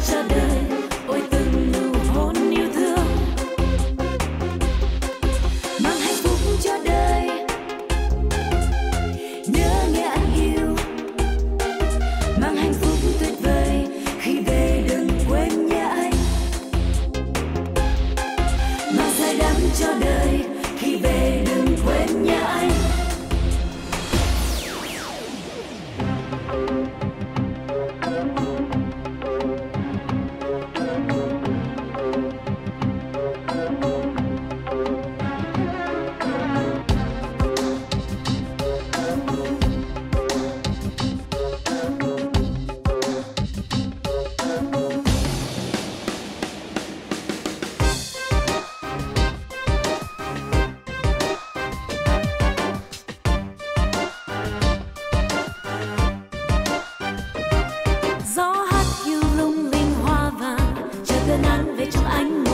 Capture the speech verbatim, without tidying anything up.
ra đời. Ôi từng nụ hôn yêu thương mang hạnh phúc cho đời. Nhớ nghe anh yêu mang hạnh phúc tuyệt vời. Khi về đừng quên nhé anh, mang say đắm cho đời. Khi về đừng quên nhé anh. Gió hát hiu lung linh hoa vàng, chờ cơn nắng về trong ánh